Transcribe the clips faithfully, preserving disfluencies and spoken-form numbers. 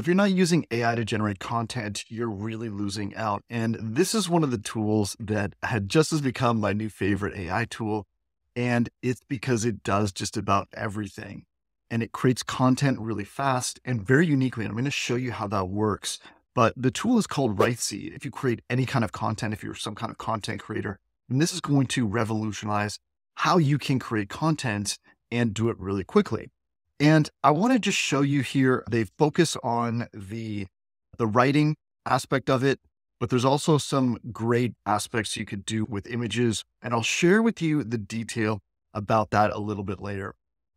If you're not using A I to generate content, you're really losing out. And this is one of the tools that had just as become my new favorite A I tool. And it's because it does just about everything. And it creates content really fast and very uniquely. And I'm going to show you how that works. But the tool is called Writeseed. If you create any kind of content, if you're some kind of content creator, and this is going to revolutionize how you can create content and do it really quickly. And I want to just show you here, they focus on the, the writing aspect of it, but there's also some great aspects you could do with images. And I'll share with you the detail about that a little bit later.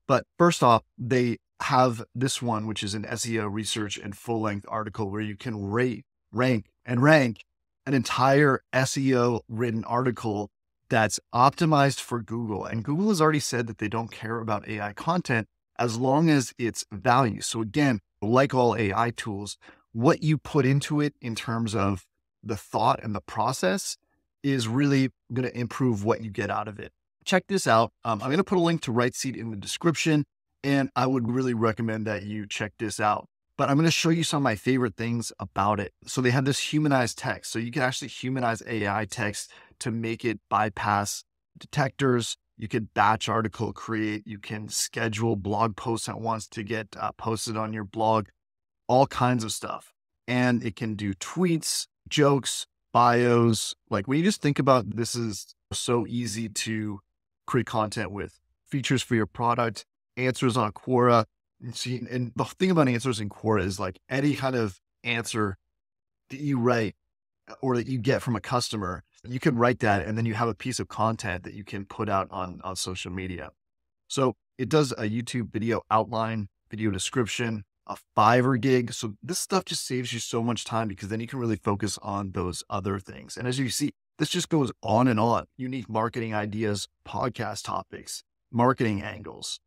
But first off, they have this one, which is an S E O research and full length article where you can rate, rank and rank an entire S E O written article that's optimized for Google. And Google has already said that they don't care about A I content as long as it's value. So again, like all A I tools, what you put into it in terms of the thought and the process is really going to improve what you get out of it. Check this out. Um, I'm going to put a link to Writeseed in the description, and I would really recommend that you check this out. But I'm going to show you some of my favorite things about it. So they have this humanized text. So you can actually humanize A I text to make it bypass detectors. You can batch article create, you can schedule blog posts at once to get uh, posted on your blog, all kinds of stuff. And it can do tweets, jokes, bios. Like when you just think about this is so easy to create content with. Features for your product, answers on Quora. And, see, and the thing about answers in Quora is like any kind of answer that you write or that you get from a customer, you can write that and then you have a piece of content that you can put out on, on social media. So it does a YouTube video outline, video description, a Fiverr gig. So this stuff just saves you so much time because then you can really focus on those other things. And as you see, this just goes on and on. Unique marketing ideas, podcast topics, marketing angles.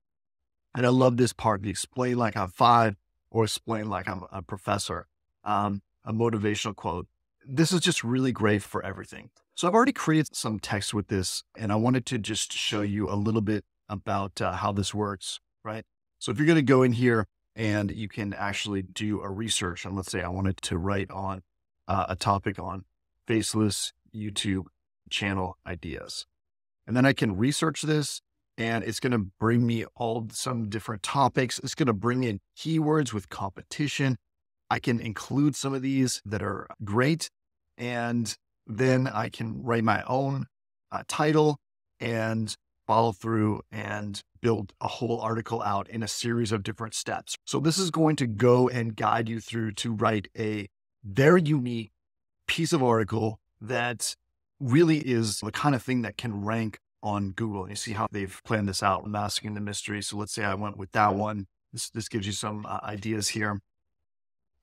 And I love this part, the explain like I'm five or explain like I'm a professor, um, a motivational quote. This is just really great for everything. So I've already created some text with this, and I wanted to just show you a little bit about uh, how this works, right? So if you're going to go in here and you can actually do a research, and let's say I wanted to write on uh, a topic on faceless YouTube channel ideas, and then I can research this and it's going to bring me all some different topics. It's going to bring in keywords with competition. I can include some of these that are great. And then I can write my own uh, title and follow through and build a whole article out in a series of different steps. So this is going to go and guide you through to write a very unique piece of article that really is the kind of thing that can rank on Google. And you see how they've planned this out, masking the mystery. So let's say I went with that one. This, this gives you some uh, ideas here.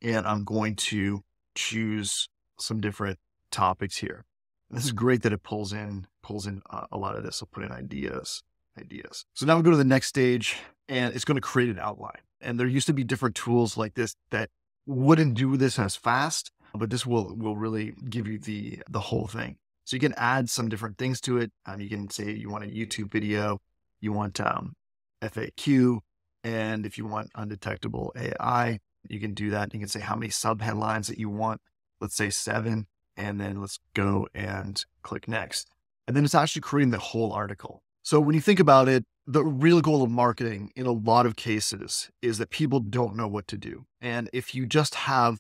And I'm going to choose some different topics here. This is great that it pulls in, pulls in a lot of this. I'll put in ideas, ideas. So now we go to the next stage and it's going to create an outline. And there used to be different tools like this that wouldn't do this as fast, but this will, will really give you the, the whole thing. So you can add some different things to it. Um, you can say you want a YouTube video, you want um, F A Q, and if you want undetectable A I, you can do that. You can say how many sub headlines that you want. Let's say seven, and then let's go and click next. And then it's actually creating the whole article. So when you think about it, the real goal of marketing in a lot of cases is that people don't know what to do. And if you just have,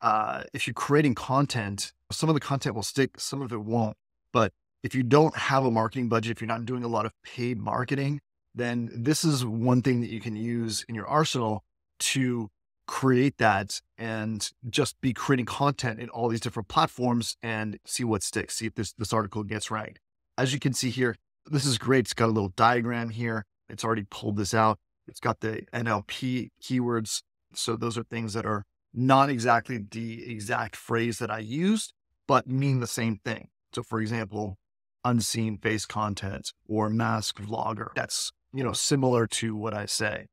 uh, if you're creating content, some of the content will stick, some of it won't. But if you don't have a marketing budget, if you're not doing a lot of paid marketing, then this is one thing that you can use in your arsenal to create that and just be creating content in all these different platforms and see what sticks, see if this, this article gets ranked. As you can see here, this is great. It's got a little diagram here. It's already pulled this out. It's got the N L P keywords. So those are things that are not exactly the exact phrase that I used, but mean the same thing. So for example, unseen face content or mask vlogger, that's, you know, similar to what I say.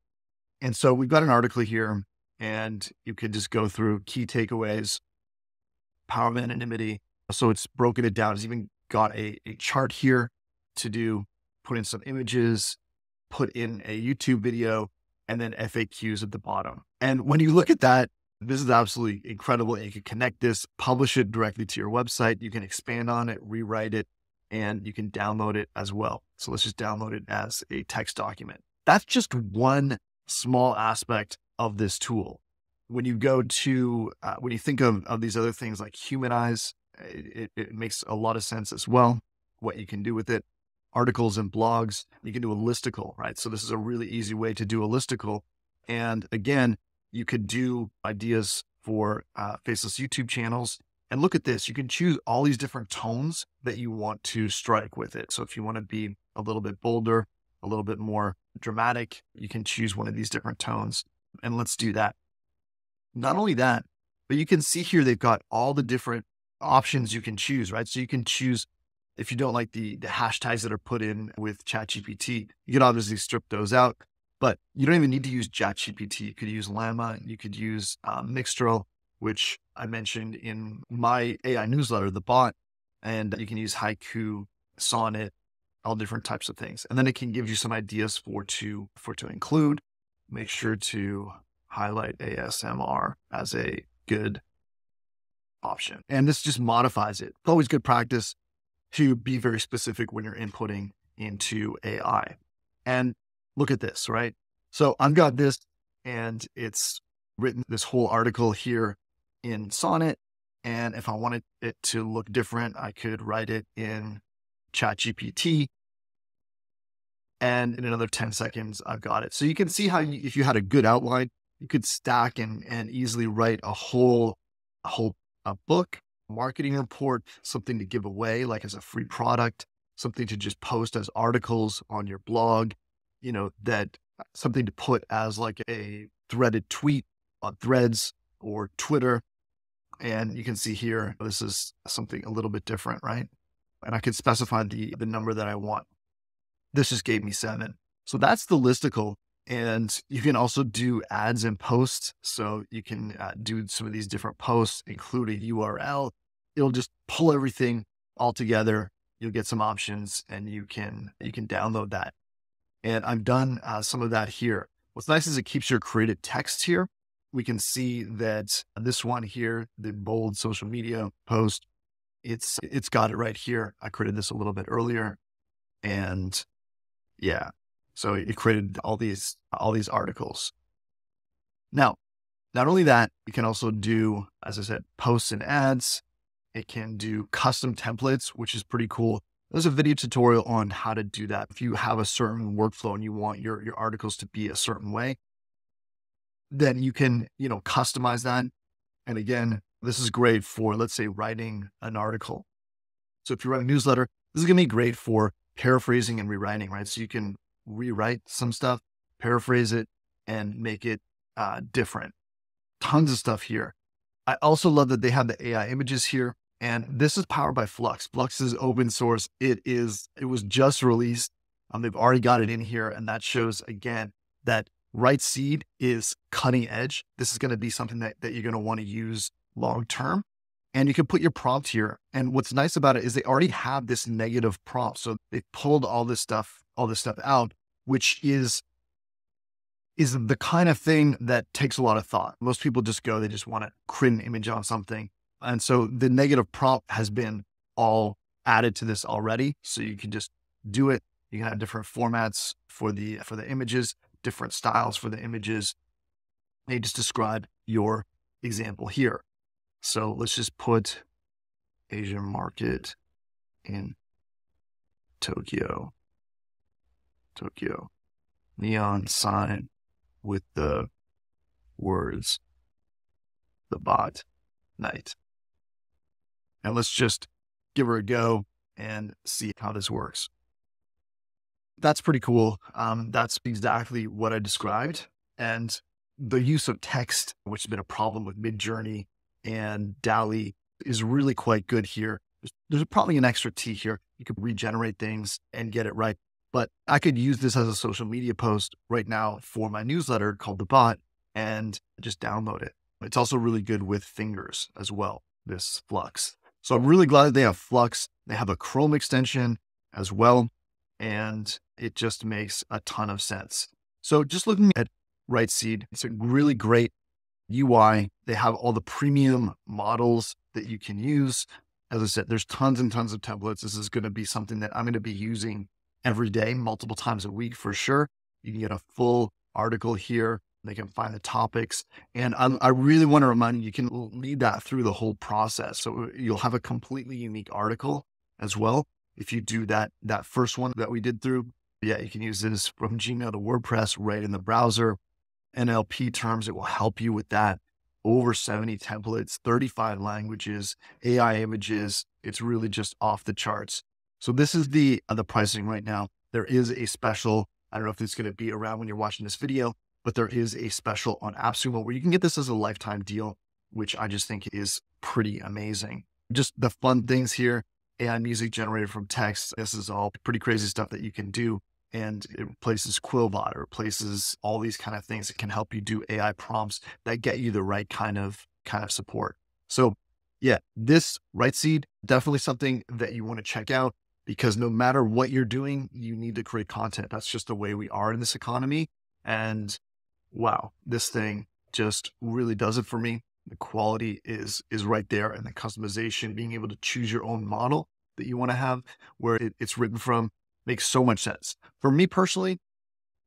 And so we've got an article here. And you could just go through key takeaways, power of anonymity. So it's broken it down. It's even got a, a chart here to do, put in some images, put in a YouTube video, and then F A Qs at the bottom. And when you look at that, This is absolutely incredible. And you can connect this, publish it directly to your website. You can expand on it, rewrite it, and you can download it as well. So let's just download it as a text document. That's just one small aspect of this tool. When you go to, uh, when you think of, of these other things like Humanize, it, it makes a lot of sense as well, what you can do with it. Articles and blogs, you can do a listicle, right? So this is a really easy way to do a listicle. And again, you could do ideas for uh, faceless YouTube channels. And look at this, you can choose all these different tones that you want to strike with it. So if you want to be a little bit bolder, a little bit more dramatic, you can choose one of these different tones. And let's do that. Not only that, but you can see here, they've got all the different options you can choose, right? So you can choose, if you don't like the, the hashtags that are put in with ChatGPT, you can obviously strip those out. But you don't even need to use ChatGPT. You could use Llama. You could use uh, Mixtral, which I mentioned in my A I newsletter, the bot. And you can use Haiku, Sonnet, all different types of things. And then it can give you some ideas for to for to include. Make sure to highlight A S M R as a good option. And this just modifies it. It's always good practice to be very specific when you're inputting into A I. And look at this, right? So I've got this and it's written this whole article here in Sonnet. And if I wanted it to look different, I could write it in ChatGPT. And in another ten seconds, I've got it. So you can see how you, if you had a good outline, you could stack and, and easily write a whole, a whole a book, marketing report, something to give away, like as a free product, something to just post as articles on your blog, you know, that something to put as like a threaded tweet on Threads or Twitter. And you can see here, this is something a little bit different, right? And I could specify the, the number that I want. This just gave me seven. So that's the listicle. And you can also do ads and posts. So you can uh, do some of these different posts, include a U R L. It'll just pull everything all together. You'll get some options and you can, you can download that. And I've done uh, some of that here. What's nice is it keeps your creative text here. We can see that this one here, the bold social media post, it's it's got it right here. I created this a little bit earlier. And yeah, so it created all these, all these articles. Now, not only that, you can also do, as I said, posts and ads. It can do custom templates, which is pretty cool. There's a video tutorial on how to do that. If you have a certain workflow and you want your, your articles to be a certain way, then you can, you know, customize that. And again, this is great for, let's say, writing an article. So if you write a newsletter, this is going to be great for paraphrasing and rewriting, right? So you can rewrite some stuff, paraphrase it, and make it uh, different. Tons of stuff here. I also love that they have the A I images here. And this is powered by Flux. Flux is open source. It is, it was just released. Um, they've already got it in here. And that shows, again, that Writeseed is cutting edge. This is going to be something that, that you're going to want to use long-term. And you can put your prompt here. And what's nice about it is they already have this negative prompt. So they pulled all this stuff, all this stuff out, which is, is the kind of thing that takes a lot of thought. Most people just go, they just want to create an image on something. And so the negative prompt has been all added to this already. So you can just do it. You can have different formats for the, for the images, different styles for the images. And you just describe your example here. So let's just put Asian market in Tokyo, Tokyo, neon sign with the words, the bot night. And let's just give her a go and see how this works. That's pretty cool. Um, that's exactly what I described. And the use of text, which has been a problem with Midjourney and DALL-E, is really quite good here. There's, there's probably an extra T here. You could regenerate things and get it right. But I could use this as a social media post right now for my newsletter called The Bot and just download it. It's also really good with fingers as well, this Flux. So I'm really glad that they have Flux. They have a Chrome extension as well, and it just makes a ton of sense. So just looking at Writeseed, it's a really great U I. They have all the premium models that you can use. As I said, there's tons and tons of templates. This is going to be something that I'm going to be using every day, multiple times a week for sure. You can get a full article here. They can find the topics. And I, I really want to remind you, you can lead that through the whole process. So you'll have a completely unique article as well. If you do that, that first one that we did through, yeah, you can use this from Gmail to WordPress right in the browser. N L P terms, it will help you with that. Over seventy templates, thirty-five languages, A I images. It's really just off the charts. So this is the, uh, the pricing right now. There is a special, I don't know if it's going to be around when you're watching this video, but there is a special on AppSumo where you can get this as a lifetime deal, which I just think is pretty amazing. Just the fun things here, A I music generated from text. This is all pretty crazy stuff that you can do. And it replaces Quillbot, it replaces all these kind of things that can help you do A I prompts that get you the right kind of kind of support. So yeah, this Writeseed, definitely something that you want to check out, because no matter what you're doing, you need to create content. That's just the way we are in this economy. And wow, this thing just really does it for me. The quality is, is right there. And the customization, being able to choose your own model that you want to have, where it, it's written from, makes so much sense. For me personally,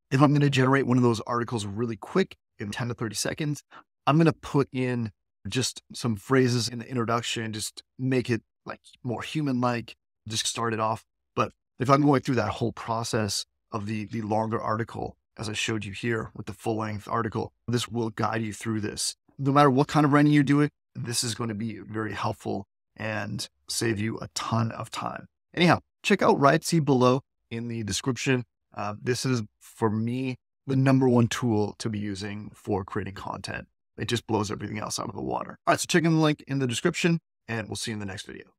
if I'm going to generate one of those articles really quick in ten to thirty seconds, I'm going to put in just some phrases in the introduction, just make it like more human-like, just start it off. But if I'm going through that whole process of the, the longer article, as I showed you here with the full-length article, this will guide you through this. No matter what kind of writing you do it, this is going to be very helpful and save you a ton of time. Anyhow, check out Writeseed below in the description. Uh, this is, for me, the number one tool to be using for creating content. It just blows everything else out of the water. All right, so check in the link in the description, and we'll see you in the next video.